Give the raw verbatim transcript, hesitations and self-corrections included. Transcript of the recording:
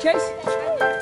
Kees?